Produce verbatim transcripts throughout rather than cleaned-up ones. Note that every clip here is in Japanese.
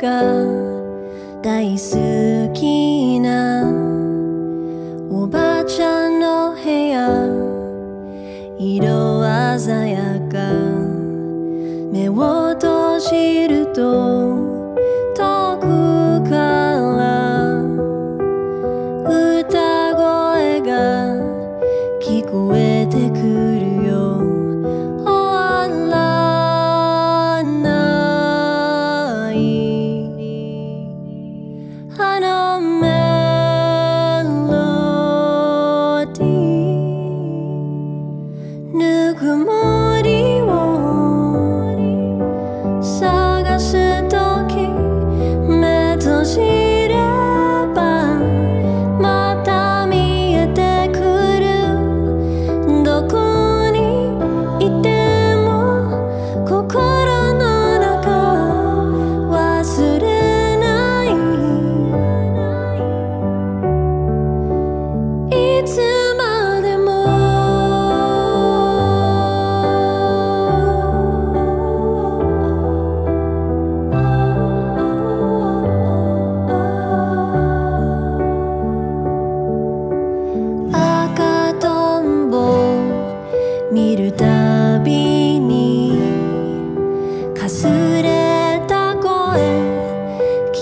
が大好きなおばあちゃんの部屋色鮮やか目を閉じると遠くから歌声が聞こえてくるよ終わらないあのメロディぬくもりを探すとき目閉じればまた見えてくるどこにいても心の中忘れないいつまでも赤とんぼ見るたびにかすれた声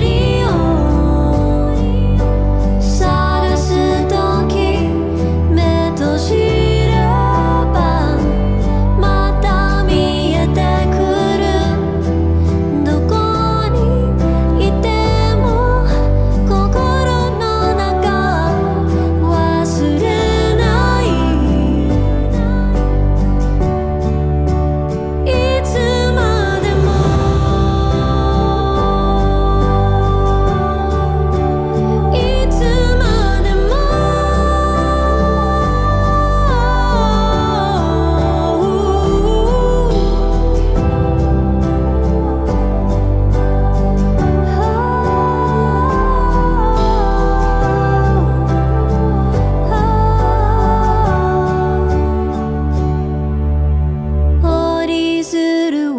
りを探すとき目閉じればまた見えてくるどこにいても心の中忘れないいつまでもいつまでも折り鶴を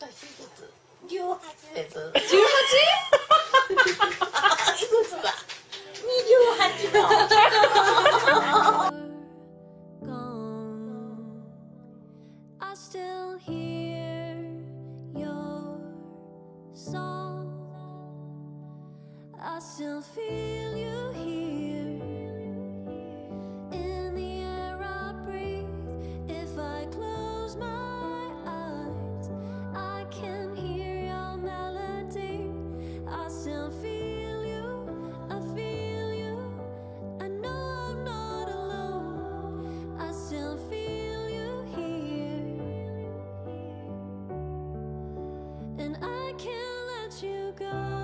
私いくつ？十八です。十八？いくつだ？二十八だ。I still hear your song. I still feel you here. In the air I breathe. If I close my eyes, I can hear your melody. I still feel you. I feel you. I know I'm not alone. I still feel you here. And I can't let you go.